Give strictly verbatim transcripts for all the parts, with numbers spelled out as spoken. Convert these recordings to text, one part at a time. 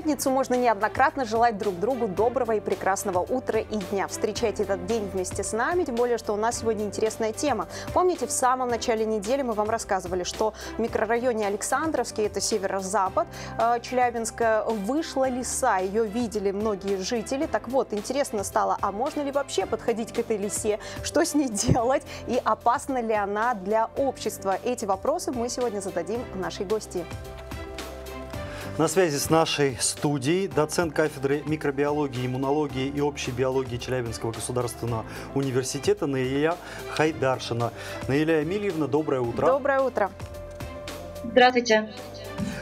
пятницу можно неоднократно желать друг другу доброго и прекрасного утра и дня. Встречайте этот день вместе с нами, тем более, что у нас сегодня интересная тема. Помните, в самом начале недели мы вам рассказывали, что в микрорайоне Александровский, это северо-запад Челябинска, вышла лиса. Ее видели многие жители. Так вот, интересно стало, а можно ли вообще подходить к этой лисе, что с ней делать и опасна ли она для общества? Эти вопросы мы сегодня зададим нашей гости. На связи с нашей студией доцент кафедры микробиологии, иммунологии и общей биологии Челябинского государственного университета Наиля Хайдаршина. Наиля Эмильевна, доброе утро. Доброе утро. Здравствуйте.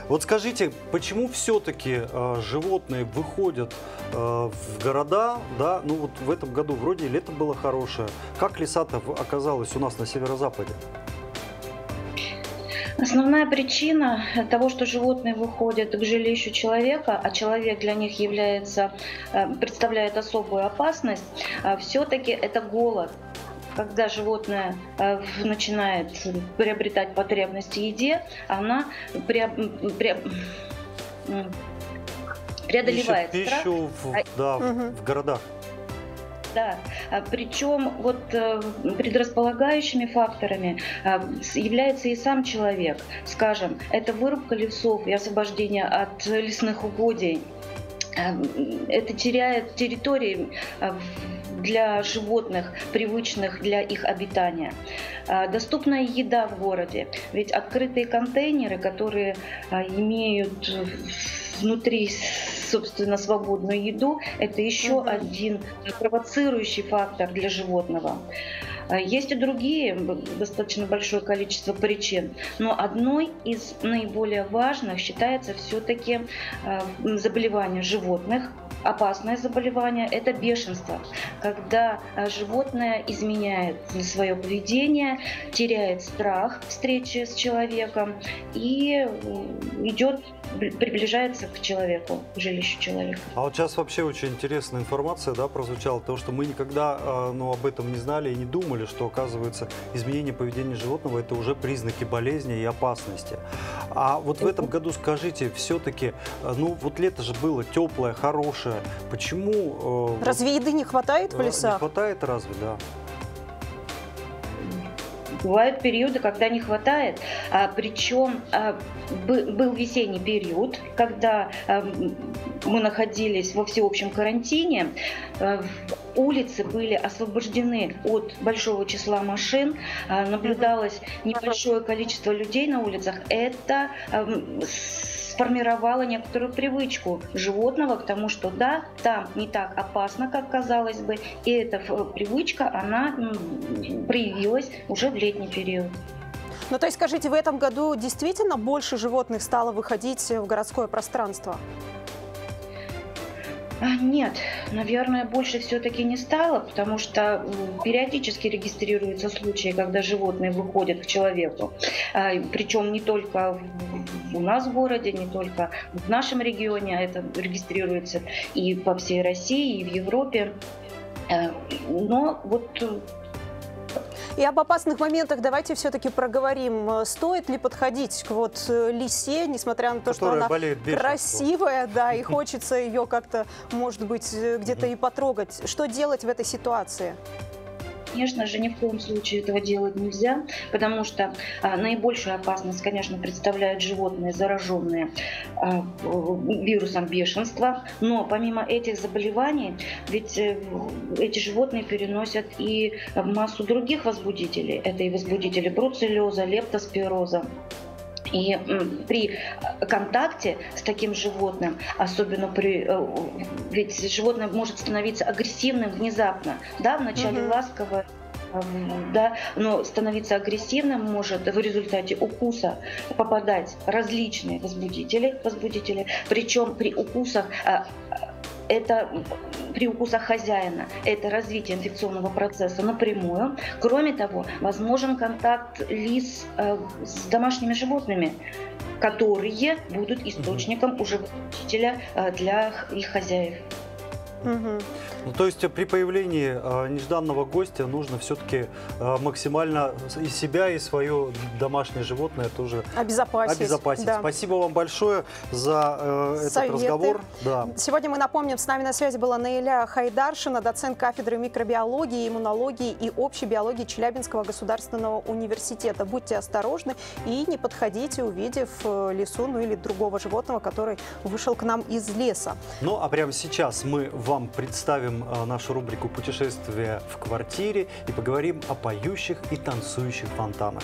Вот скажите, почему все-таки э, животные выходят э, в города, да, ну вот в этом году вроде лето было хорошее, как лиса-то оказалась у нас на северо-западе? Основная причина того, что животные выходят к жилищу человека, а человек для них является, представляет особую опасность, все-таки это голод. Когда животное начинает приобретать потребность в еде, она при, при, преодолевает пищу, страх. Пищу в, да, угу. в городах. Да, причем вот предрасполагающими факторами является и сам человек. Скажем, это вырубка лесов и освобождение от лесных угодий. Это теряет территории для животных, привычных для их обитания. Доступная еда в городе. Ведь открытые контейнеры, которые имеют внутри, собственно, свободную еду, это еще угу. один провоцирующий фактор для животного. Есть и другие, достаточно большое количество причин, но одной из наиболее важных считается все-таки заболевание животных. Опасное заболевание – это бешенство, когда животное изменяет свое поведение, теряет страх встречи с человеком и идет, приближается к человеку, к жилищу человека. А вот сейчас вообще очень интересная информация, да, прозвучала, потому что мы никогда, ну, об этом не знали и не думали, что, оказывается, изменение поведения животного – это уже признаки болезни и опасности. А вот в этом году, скажите, все-таки, ну, вот лето же было теплое, хорошее. Почему? Разве еды не хватает в лесах? Не хватает, разве, да? Бывают периоды, когда не хватает. А, причем а, был весенний период, когда а, мы находились во всеобщем карантине. А, улицы были освобождены от большого числа машин. А, наблюдалось небольшое количество людей на улицах. Это а, сформировала некоторую привычку животного к тому, что да, там не так опасно, как казалось бы, и эта привычка, она проявилась уже в летний период. Ну, то есть, скажите, в этом году действительно больше животных стало выходить в городское пространство? Нет, наверное, больше все-таки не стало, потому что периодически регистрируются случаи, когда животные выходят к человеку. Причем не только у нас в городе, не только в нашем регионе, а это регистрируется и по всей России, и в Европе. Но вот... И об опасных моментах давайте все-таки проговорим. Стоит ли подходить к вот лисе, несмотря на то, которая, что она красивая, да, и хочется ее как-то, может быть, где-то и потрогать. Что делать в этой ситуации? Конечно же, ни в коем случае этого делать нельзя, потому что а, наибольшую опасность, конечно, представляют животные, зараженные а, вирусом бешенства. Но помимо этих заболеваний, ведь э, эти животные переносят и массу других возбудителей. Это и возбудители бруцеллеза, лептоспироза. И при контакте с таким животным, особенно при... Ведь животное может становиться агрессивным внезапно, да, вначале угу. ласково, да, но становиться агрессивным может в результате укуса попадать различные возбудители, возбудители, причем при укусах... Это при укусах хозяина, это развитие инфекционного процесса напрямую. Кроме того, возможен контакт лис э, с домашними животными, которые будут источником уже возбудителя э, для их хозяев. Угу. Ну, то есть при появлении э, нежданного гостя нужно все-таки э, максимально и себя, и свое домашнее животное тоже обезопасить. обезопасить. Да. Спасибо вам большое за э, этот Советы. разговор. Да. Сегодня мы напомним, с нами на связи была Наиля Хайдаршина, доцент кафедры микробиологии, иммунологии и общей биологии Челябинского государственного университета. Будьте осторожны и не подходите, увидев лису, ну или другого животного, который вышел к нам из леса. Ну а прямо сейчас мы вам представим нашу рубрику «Путешествия в квартире» и поговорим о поющих и танцующих фонтанах.